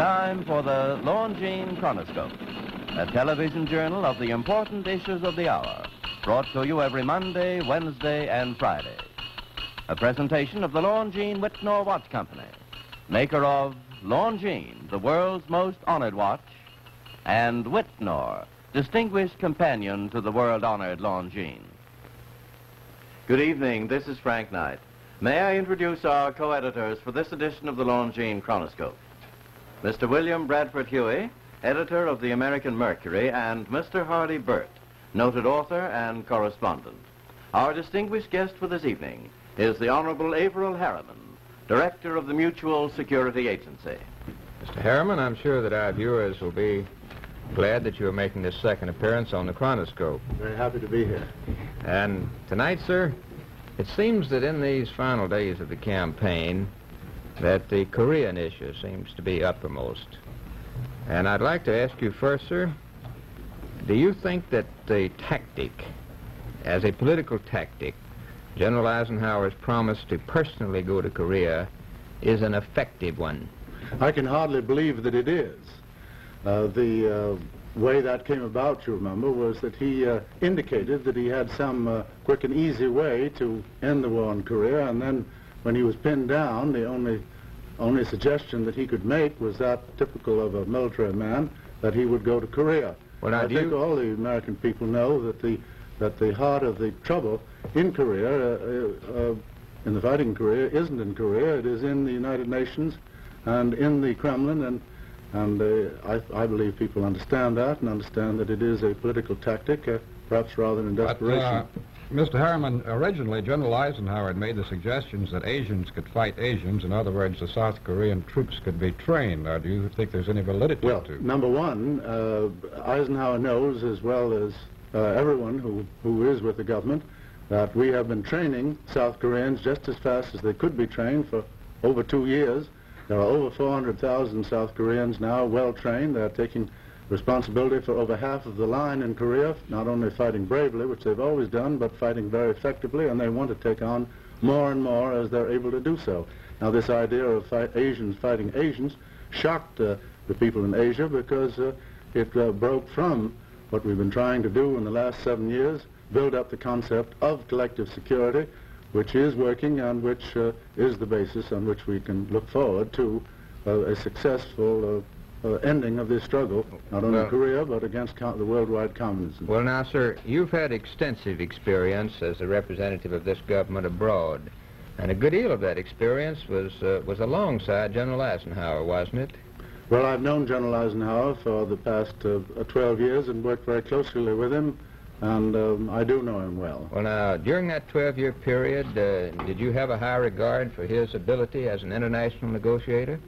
time for the Longines Chronoscope, a television journal of the important issues of the hour, brought to you every Monday, Wednesday, and Friday. A presentation of the Longines Wittnauer Watch Company, maker of Longines, the world's most honored watch, and Wittnauer, distinguished companion to the world-honored Longines. Good evening, this is Frank Knight. May I introduce our co-editors for this edition of the Longines Chronoscope? Mr. William Bradford Huey, editor of the American Mercury, and Mr. Hardy Burt, noted author and correspondent. Our distinguished guest for this evening is the Honorable Averell Harriman, director of the Mutual Security Agency. Mr. Harriman, I'm sure that our viewers will be glad that you are making this second appearance on the Chronoscope. Very happy to be here. And tonight, sir, it seems that in these final days of the campaign that the Korean issue seems to be uppermost. And I'd like to ask you first, sir, do you think that the tactic, as a political tactic, General Eisenhower's promise to personally go to Korea is an effective one? I can hardly believe that it is. The way that came about, you remember, was that he indicated that he had some quick and easy way to end the war in Korea, and then when he was pinned down, the only suggestion that he could make was that, typical of a military man, that he would go to Korea. Well, I think all the American people know that the heart of the trouble in Korea, in the fighting in Korea, isn't in Korea. It is in the United Nations and in the Kremlin, and I believe people understand that and understand that it is a political tactic, perhaps rather than desperation. Mr. Harriman, originally General Eisenhower had made the suggestions that Asians could fight Asians. In other words, the South Korean troops could be trained. Do you think there's any validity to? Well, number one, Eisenhower knows as well as everyone who is with the government that we have been training South Koreans just as fast as they could be trained for over 2 years. There are over 400,000 South Koreans now well trained. They're taking responsibility for over half of the line in Korea, not only fighting bravely, which they've always done, but fighting very effectively, and they want to take on more and more as they're able to do so. Now, this idea of Asians fighting Asians shocked the people in Asia because it broke from what we've been trying to do in the last 7 years, build up the concept of collective security, which is working and which is the basis on which we can look forward to a successful ending of this struggle, not only in Korea, but against the worldwide communism. Well, now, sir, you've had extensive experience as a representative of this government abroad, and a good deal of that experience was alongside General Eisenhower, wasn't it? Well, I've known General Eisenhower for the past 12 years and worked very closely with him, and I do know him well. Well, now, during that 12-year period, did you have a high regard for his ability as an international negotiator?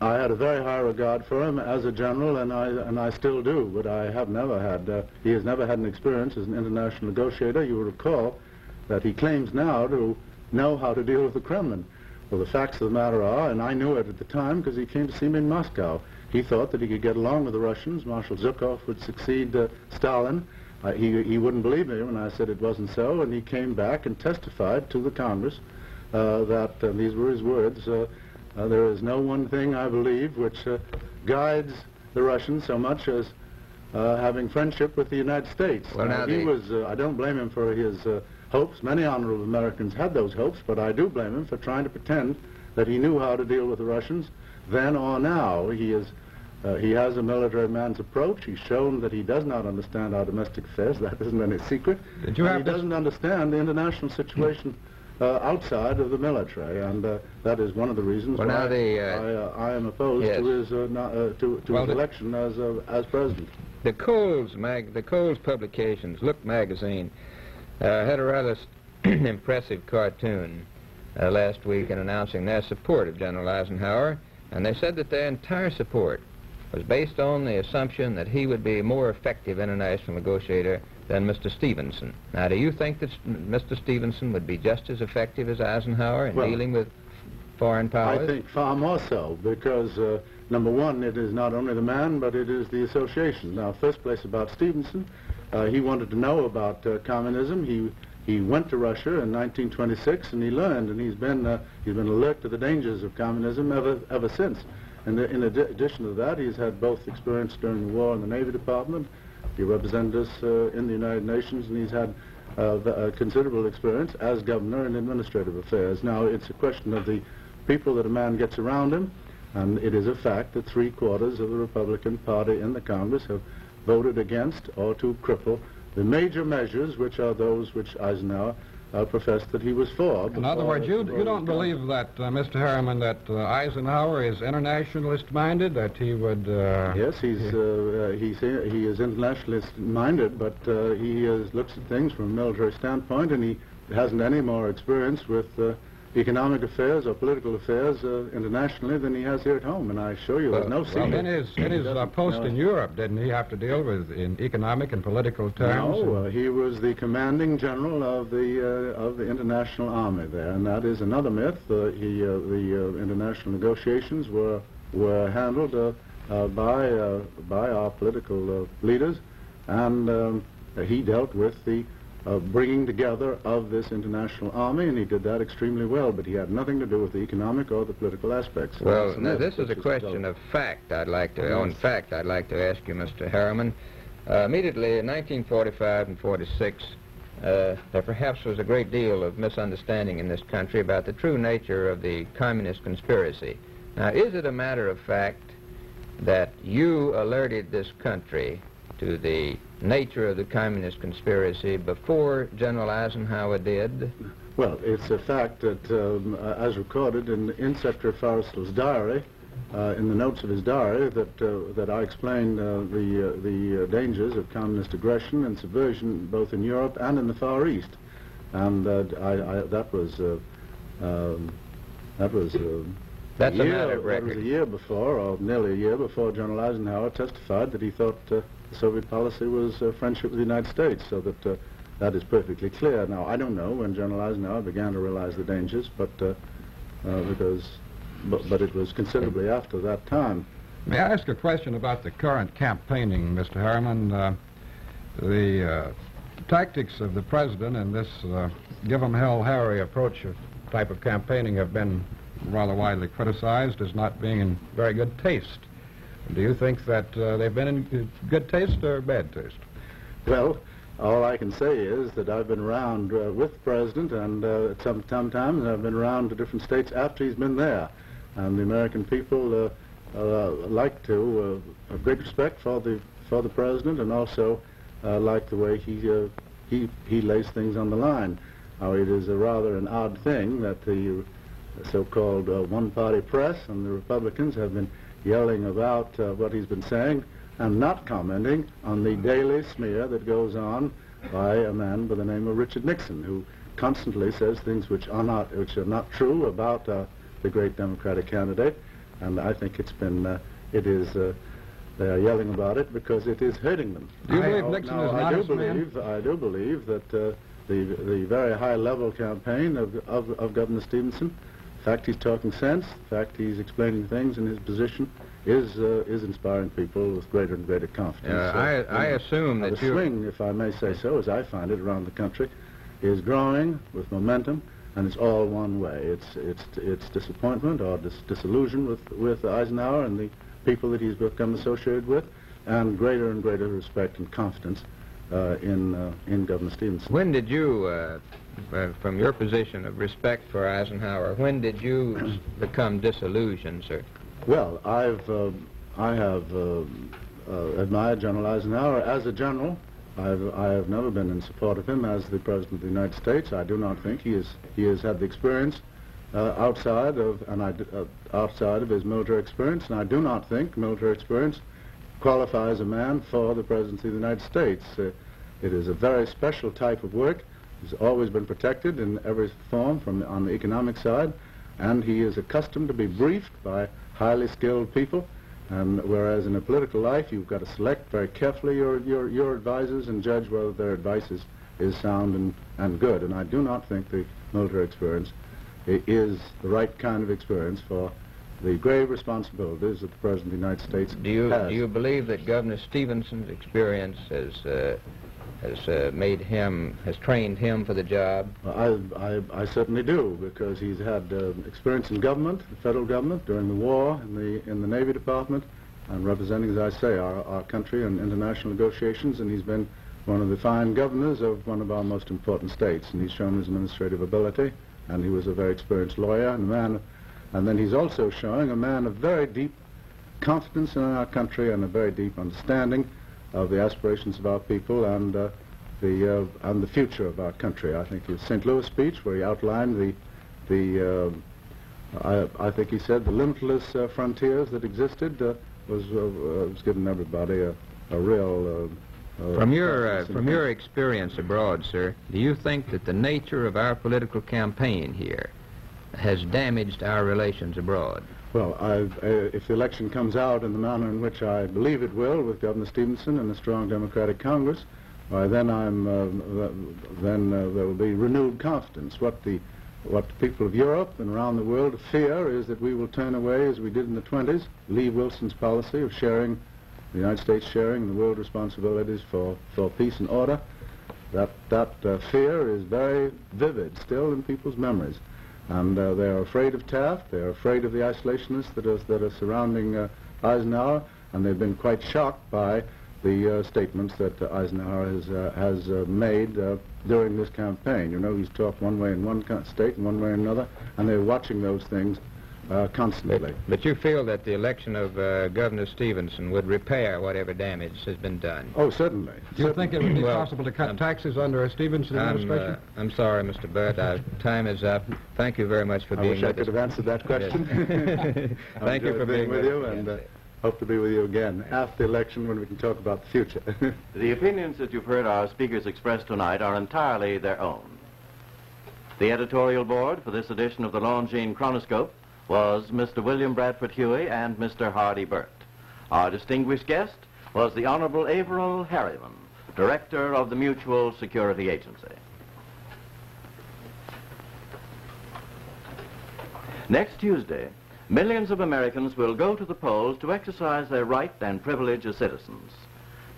I had a very high regard for him as a general, and I still do, but I have never had, he has never had an experience as an international negotiator. You will recall that he claims now to know how to deal with the Kremlin. Well, the facts of the matter are, and I knew it at the time because he came to see me in Moscow. He thought that he could get along with the Russians. Marshal Zhukov would succeed Stalin. He wouldn't believe me when I said it wasn't so, and he came back and testified to the Congress that, these were his words, there is no one thing, I believe, which guides the Russians so much as having friendship with the United States. Well, now, he was, I don't blame him for his hopes. Many honorable Americans had those hopes, but I do blame him for trying to pretend that he knew how to deal with the Russians then or now. He has a military man's approach. He's shown that he does not understand our domestic affairs. That isn't any secret. He doesn't understand the international situation outside of the military, and that is one of the reasons why I am opposed to his his election as president. The Coles Publications, Look magazine, had a rather impressive cartoon last week in announcing their support of General Eisenhower, and they said that their entire support was based on the assumption that he would be a more effective international negotiator than Mr. Stevenson. Now, do you think that Mr. Stevenson would be just as effective as Eisenhower in dealing with foreign powers? I think far more so, because, number one, it is not only the man, but it is the association. Now, first place about Stevenson, he wanted to know about communism. He went to Russia in 1926, and he learned, and he's been alert to the dangers of communism ever since. And in addition to that, he's had both experience during the war in the Navy Department. He represented us in the United Nations, and he's had considerable experience as governor in administrative affairs. Now, it's a question of the people that a man gets around him, and it is a fact that 3/4 of the Republican Party in the Congress have voted against or to cripple the major measures, which are those which Eisenhower professed that he was for. In other words, you don't believe that, Mr. Harriman, that Eisenhower is internationalist-minded, that he would... Yes, he is internationalist-minded, but he looks at things from a military standpoint, and he hasn't any more experience with economic affairs or political affairs internationally than he has here at home, and I assure you there's no secret. In his post in Europe, didn't he have to deal with in economic and political terms? No, he was the commanding general of the International Army there, and that is another myth. The international negotiations were handled by our political leaders, and he dealt with the bringing together of this international army, and he did that extremely well, but he had nothing to do with the economic or the political aspects. Well, now, this is a question of fact. I'd like to ask you, Mr. Harriman. Immediately in 1945 and 46, there perhaps was a great deal of misunderstanding in this country about the true nature of the communist conspiracy. Now, is it a matter of fact that you alerted this country to the nature of the communist conspiracy before General Eisenhower did? Well, it's a fact that, as recorded in Secretary Forrestal's diary, in the notes of his diary, that I explained the dangers of communist aggression and subversion both in Europe and in the Far East, and that was a year before, or nearly a year before, General Eisenhower testified that he thought Soviet policy was friendship with the United States, so that that is perfectly clear. Now, I don't know when General Eisenhower began to realize the dangers, but it was considerably after that time. May I ask a question about the current campaigning, Mr. Harriman? The tactics of the President in this give 'em hell Harry approach of type of campaigning have been rather widely criticized as not being in very good taste. Do you think that they've been in good taste or bad taste? Well, all I can say is that I've been around with the President, and sometimes I've been around to different states after he's been there. And the American people have great respect for the President, and also like the way he lays things on the line. Now, it is a rather an odd thing that the so-called one-party press and the Republicans have been yelling about what he's been saying and not commenting on the daily smear that goes on by a man by the name of Richard Nixon, who constantly says things which are not true about the great Democratic candidate. And I think it's been they are yelling about it because it is hurting them. Do you believe Nixon is an honest man? I do believe that the very high level campaign of Governor Stevenson, the fact he's talking sense, the fact he's explaining things in his position, is inspiring people with greater and greater confidence. I assume that the swing, if I may say so, as I find it around the country, is growing with momentum, and it's all one way. It's disappointment or disillusion with Eisenhower and the people that he's become associated with, and greater respect and confidence in Governor Stevenson. When did you, from your position of respect for Eisenhower, when did you become disillusioned, sir? Well, I have admired General Eisenhower as a general. I have never been in support of him as the President of the United States. I do not think he has had the experience outside of his military experience, and I do not think military experience qualifies a man for the Presidency of the United States. It is a very special type of work. He's always been protected in every form on the economic side, and he is accustomed to be briefed by highly skilled people, and whereas in a political life you've got to select very carefully your advisors and judge whether their advice is sound and good. And I do not think the military experience is the right kind of experience for the grave responsibilities that the President of the United States has. Do you believe that Governor Stevenson's experience is has trained him for the job? I certainly do, because he's had experience in government, the federal government, during the war, in the Navy Department, and representing, as I say, our country in international negotiations, and he's been one of the fine governors of one of our most important states, and he's shown his administrative ability, and he was a very experienced lawyer, and a man, and then he's also showing a man of very deep confidence in our country and a very deep understanding of the aspirations of our people and the future of our country. I think his St. Louis speech, where he outlined I think he said the limitless frontiers that existed, was giving everybody a real. From your experience abroad, sir, do you think that the nature of our political campaign here has damaged our relations abroad? Well, if the election comes out in the manner in which I believe it will, with Governor Stevenson and a strong Democratic Congress, by then there will be renewed confidence. What the people of Europe and around the world fear is that we will turn away, as we did in the 1920s, Lee Wilson's policy of sharing, the United States sharing the world responsibilities for peace and order. That fear is very vivid still in people's memories. And they are afraid of Taft, they are afraid of the isolationists that are surrounding Eisenhower, and they've been quite shocked by the statements that Eisenhower has made during this campaign. You know, he's talked one way in one state and one way in another, and they're watching those things constantly. But you feel that the election of Governor Stevenson would repair whatever damage has been done? Oh, certainly. Do you think it would be possible to cut taxes under a Stevenson administration? I'm sorry, Mr. Burt. Our time is up. Thank you very much for being with us. I wish I could have answered that question. Thank you for being with you, and hope to be with you again after the election when we can talk about the future. The opinions that you've heard our speakers express tonight are entirely their own. The editorial board for this edition of the Longines Chronoscope was Mr. William Bradford Huey and Mr. Hardy Burt. Our distinguished guest was the Honorable Averell Harriman, Director of the Mutual Security Agency. Next Tuesday, millions of Americans will go to the polls to exercise their right and privilege as citizens.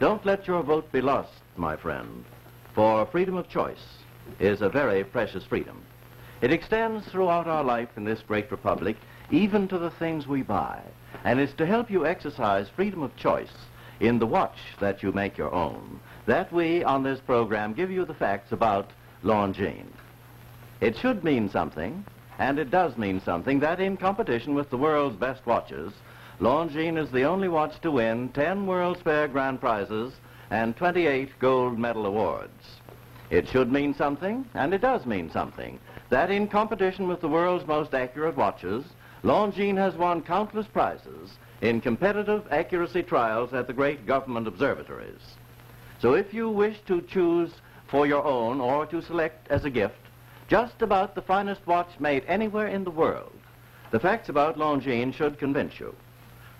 Don't let your vote be lost, my friend, for freedom of choice is a very precious freedom. It extends throughout our life in this great republic, even to the things we buy, and is to help you exercise freedom of choice in the watch that you make your own, that we, on this program, give you the facts about Longines. It should mean something, and it does mean something, that in competition with the world's best watches, Longines is the only watch to win 10 World's Fair grand prizes and 28 gold medal awards. It should mean something, and it does mean something, that in competition with the world's most accurate watches, Longines has won countless prizes in competitive accuracy trials at the great government observatories. So if you wish to choose for your own or to select as a gift just about the finest watch made anywhere in the world, the facts about Longines should convince you.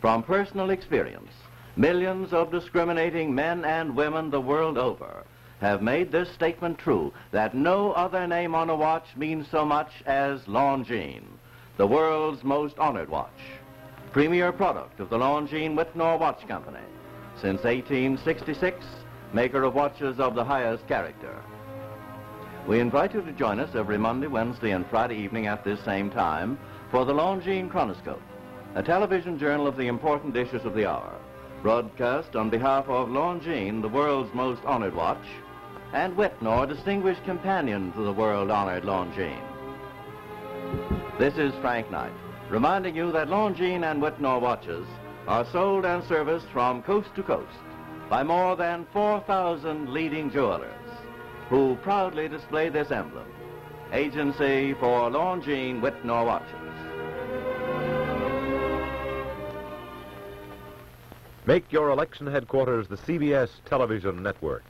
From personal experience, millions of discriminating men and women the world over have made this statement true, that no other name on a watch means so much as Longines, the world's most honored watch. Premier product of the Longines Wittnauer Watch Company. Since 1866, maker of watches of the highest character. We invite you to join us every Monday, Wednesday, and Friday evening at this same time for the Longines Chronoscope, a television journal of the important issues of the hour, broadcast on behalf of Longines, the world's most honored watch, and Wittnauer, distinguished companion to the world-honored Longines. This is Frank Knight, reminding you that Longines and Wittnauer watches are sold and serviced from coast to coast by more than 4,000 leading jewelers who proudly display this emblem, Agency for Longines Wittnauer Watches. Make your election headquarters the CBS television network.